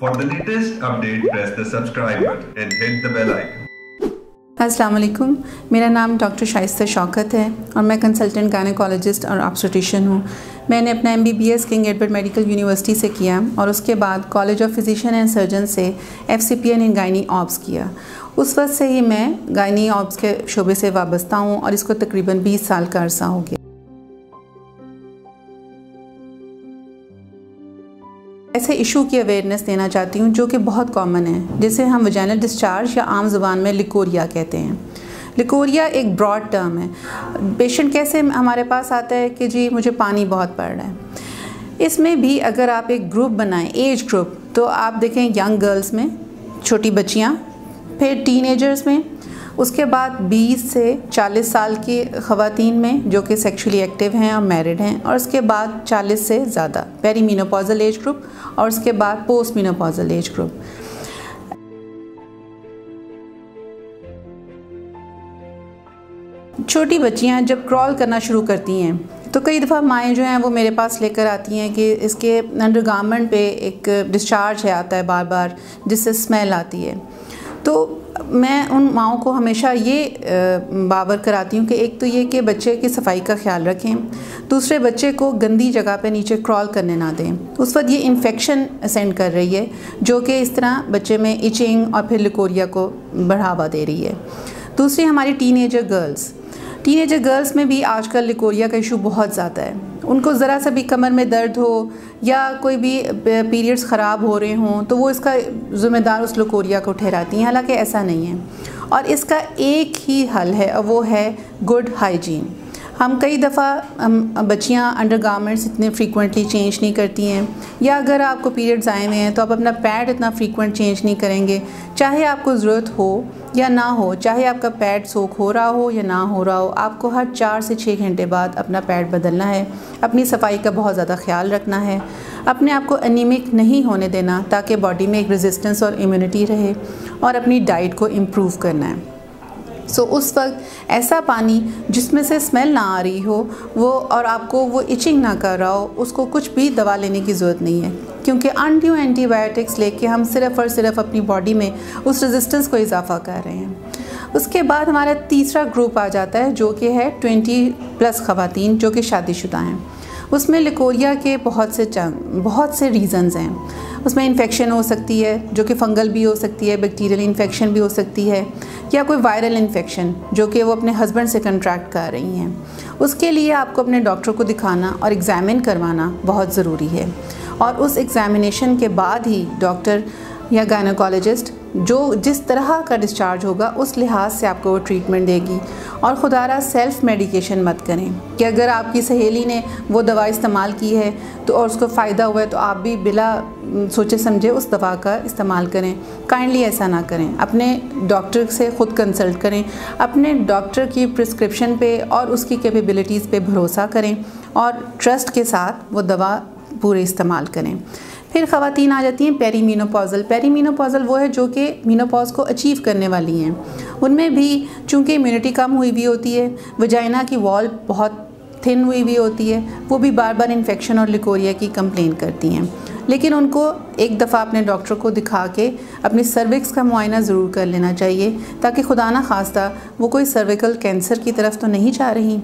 For the latest update, press the subscribe button and hit the bell icon. अस्सलाम वालेकुम, मेरा नाम doctor शैस्ता शौकत है और मैं कंसल्टेंट गायनेकोलॉजिस्ट और ऑब्स्टेट्रिशियन हूँ। मैंने अपना MBBS King Edward Medical University से किया और उसके बाद college of physician and surgeon से FCPN इन गायनी ऑब्स किया। उस वक्त से ही मैं गायनी ऑब्स के शोबे से वाबस्ता हूँ और इसको तकरीबन 20 साल का अरसा हो गया। ऐसे इशू की अवेयरनेस देना चाहती हूँ जो कि बहुत कॉमन है, जिसे हम वजाइनल डिस्चार्ज या आम जुबान में लिकोरिया कहते हैं। लिकोरिया एक ब्रॉड टर्म है। पेशेंट कैसे हमारे पास आता है कि जी मुझे पानी बहुत पड़ रहा है। इसमें भी अगर आप एक ग्रुप बनाएं, एज ग्रुप, तो आप देखें यंग गर्ल्स में, छोटी बच्चियाँ, फिर टीनेजर्स में, उसके बाद 20 से 40 साल की ख़वातीन में जो कि सेक्शुअली एक्टिव हैं और मैरिड हैं, और उसके बाद 40 से ज़्यादा पेरी मीनोपॉजल एज ग्रुप और उसके बाद पोस्ट मीनोपॉजल एज ग्रुप। छोटी बच्चियां जब क्रॉल करना शुरू करती हैं तो कई दफ़ा माएँ जो हैं वो मेरे पास लेकर आती हैं कि इसके अंडर गारमेंट पे एक डिस्चार्ज है आता है बार बार, जिससे स्मेल आती है। तो मैं उन माओं को हमेशा ये बावर कराती हूँ कि एक तो ये कि बच्चे की सफाई का ख्याल रखें, दूसरे बच्चे को गंदी जगह पे नीचे क्रॉल करने ना दें। उस वक्त ये इन्फेक्शन असेंड कर रही है जो कि इस तरह बच्चे में इचिंग और फिर लिकोरिया को बढ़ावा दे रही है। दूसरी हमारी टीनेजर गर्ल्स में भी आजकल लिकोरिया का इशू बहुत ज़्यादा है। उनको ज़रा सा भी कमर में दर्द हो या कोई भी पीरियड्स ख़राब हो रहे हों तो वो इसका ज़िम्मेदार उस लिकोरिया को ठहराती हैं, हालांकि ऐसा नहीं है। और इसका एक ही हल है और वो है गुड हाइजीन। हम कई दफ़ा बच्चियां अंडरगारमेंट्स इतने फ्रीक्वेंटली चेंज नहीं करती हैं, या अगर आपको पीरियड्स आए हुए हैं तो आप अपना पैड इतना फ्रीक्वेंट चेंज नहीं करेंगे, चाहे आपको ज़रूरत हो या ना हो, चाहे आपका पैड सोख हो रहा हो या ना हो रहा हो, आपको हर 4 से 6 घंटे बाद अपना पैड बदलना है। अपनी सफाई का बहुत ज़्यादा ख्याल रखना है, अपने आप को एनीमिक नहीं होने देना ताकि बॉडी में एक रेजिस्टेंस और इम्यूनिटी रहे, और अपनी डाइट को इम्प्रूव करना है। सो उस वक्त ऐसा पानी जिसमें से स्मेल ना आ रही हो वो, और आपको वो इचिंग ना कर रहा हो, उसको कुछ भी दवा लेने की ज़रूरत नहीं है, क्योंकि अनड्यू एंटीबायोटिक्स लेके हम सिर्फ और सिर्फ अपनी बॉडी में उस रेजिस्टेंस को इजाफा कर रहे हैं। उसके बाद हमारा तीसरा ग्रुप आ जाता है जो कि है 20+ ख़वातीन जो कि शादीशुदा हैं। उसमें लिकोरिया के बहुत से रीज़न्स हैं। उसमें इन्फेक्शन हो सकती है जो कि फंगल भी हो सकती है, बैक्टीरियल इन्फेक्शन भी हो सकती है, या कोई वायरल इन्फेक्शन जो कि वो अपने हस्बैंड से कंट्रैक्ट कर रही हैं। उसके लिए आपको अपने डॉक्टर को दिखाना और एग्ज़ामिन करवाना बहुत ज़रूरी है, और उस एग्ज़ामिनेशन के बाद ही डॉक्टर या गायनेकोलॉजिस्ट जो जिस तरह का डिस्चार्ज होगा उस लिहाज से आपको वो ट्रीटमेंट देगी। और खुदारा सेल्फ़ मेडिकेशन मत करें कि अगर आपकी सहेली ने वो दवा इस्तेमाल की है तो और उसको फ़ायदा हुआ है तो आप भी बिला सोचे समझे उस दवा का इस्तेमाल करें। काइंडली ऐसा ना करें, अपने डॉक्टर से ख़ुद कंसल्ट करें, अपने डॉक्टर की प्रिस्क्रिप्शन पे और उसकी कैपेबिलिटीज़ पे भरोसा करें और ट्रस्ट के साथ वो दवा पूरे इस्तेमाल करें। फिर ख़वातीन आ जाती हैं पेरीमीनोपॉज़ल। पेरीमीनोपॉज़ल वो है जो कि मीनोपॉज़ को अचीव करने वाली हैं। उनमें भी चूँकि इम्यूनिटी कम हुई भी होती है, वजाइना की वॉल बहुत थिन हुई भी होती है, वो भी बार बार इन्फेक्शन और लिकोरिया की कंप्लेन करती हैं। लेकिन उनको एक दफ़ा अपने डॉक्टर को दिखा के अपनी सर्विक्स का मुआयना ज़रूर कर लेना चाहिए ताकि खुदा ना खास्ता वो कोई सर्विकल कैंसर की तरफ तो नहीं जा रही।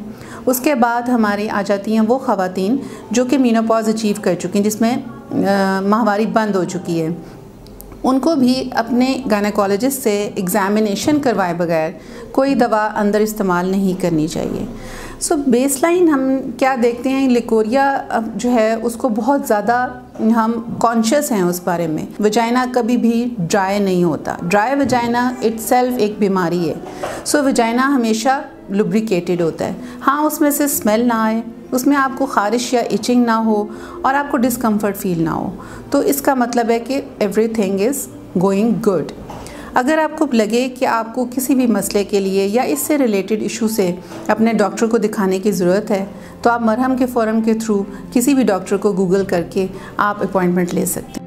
उसके बाद हमारी आ जाती हैं वो ख़वातीन जो कि मीनोपॉज़ अचीव कर चुकी हैं, जिसमें माहवारी बंद हो चुकी है। उनको भी अपने गायनेकोलॉजिस्ट से एग्ज़ामिनेशन करवाए बगैर कोई दवा अंदर इस्तेमाल नहीं करनी चाहिए। सो बेसलाइन हम क्या देखते हैं, लिकोरिया जो है उसको बहुत ज़्यादा हम कॉन्शियस हैं उस बारे में। वजाइना कभी भी ड्राई नहीं होता। ड्राई वजाइना इट्सेल्फ एक बीमारी है। सो वजाइना हमेशा लुब्रिकेटेड होता है। हाँ, उसमें से स्मेल ना आए, उसमें आपको ख़ारिश या इचिंग ना हो और आपको डिस्कम्फर्ट फील ना हो, तो इसका मतलब है कि एवरीथिंग इज़ गोइंग गुड। अगर आपको लगे कि आपको किसी भी मसले के लिए या इससे रिलेटेड इशू से अपने डॉक्टर को दिखाने की ज़रूरत है तो आप मरहम के फोरम के थ्रू किसी भी डॉक्टर को गूगल करके आप अपॉइंटमेंट ले सकते हैं।